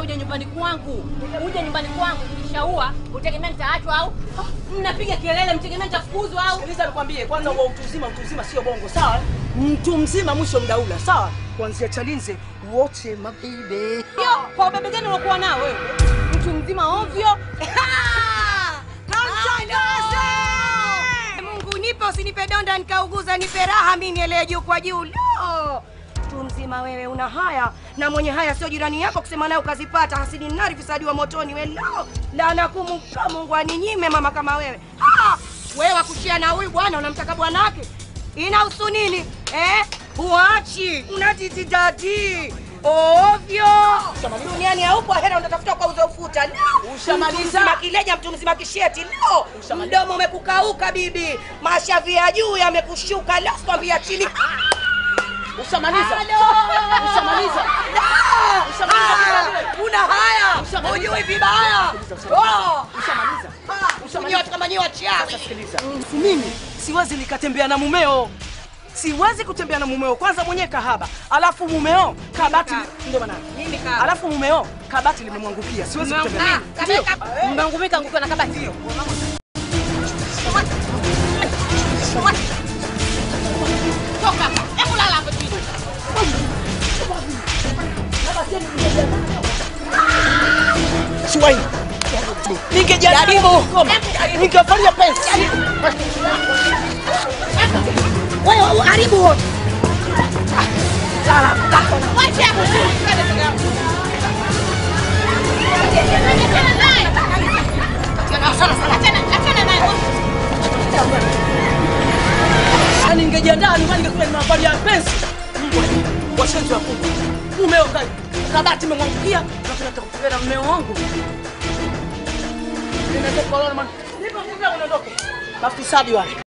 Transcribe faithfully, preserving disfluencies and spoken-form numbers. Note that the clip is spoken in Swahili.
kuja uje nyumbani kwangu. Uje nyumbani kwangu kunishaua, utegemea nitaachwa au mnapiga kelele mtegemea nitafukuzwa au? Sikiliza nikwambie kwanza wewe mtu mzima mtu mzima sio bongo, sawa? Mtu mzima mwisho mdaula, sawa? Kuanzia Chalinze wote mabibi. Yo, kwa ubebe gani unakuwa nao wewe? Mtu mzima ovyo. Mungu nipe usinipe donda nikauguza, nipe raha mimi nielewe juu kwa juu. No. Mtu mzima wewe una haya na mwenye haya sio jirani yako kusema naye ukazipata hasidi nari fisadi wa motoni wewe. No. Laana kumu kwa Mungu aninyime mama kama wewe. Ah! Wewe wakushia na huyu bwana unamtaka bwana wake. Inahusu nini? Eh? Uachi, unatiti dadi. Ovyo. Duniani haupo hela unatafuta kwa uzo ufuta. No. Ushamaliza makileja mtu mzima kisheti. No. Mdomo umekukauka bibi. Mashavi ya juu yamekushuka. Leo kwambia chini. Ushamaliza. Ushamaliza. Ushamaliza. Una haya. Hujui vibaya. Oh. Ushamaliza. Ushamaliza kama nyewe achia. Sikiliza. Mimi siwezi nikatembea na mumeo. Siwezi kutembea na mumeo, kwanza mwenye kahaba, alafu mumeo kabati ndio bwana. Mimi kahaba. Alafu mumeo kabati limemwangukia. Siwezi kutembea. Ndio. Mbangumika angukiwa na kabati. Ndio. Toka hapa. Hebu lala hapo chini. Siwai. Ningejaribu. Ningefanya pesa. Wewe haribu wote. Salam. Wacha hapo chini. Ani ningejiandaa ni mali ngekula ni mafari ya pesa. Washenzi wako. Mumeo kai. Kabati imemwangukia na tunataka kupeleka mumeo wangu. Nimetoka leo man. Nipo mumeo unaondoka. Tafisadi wale.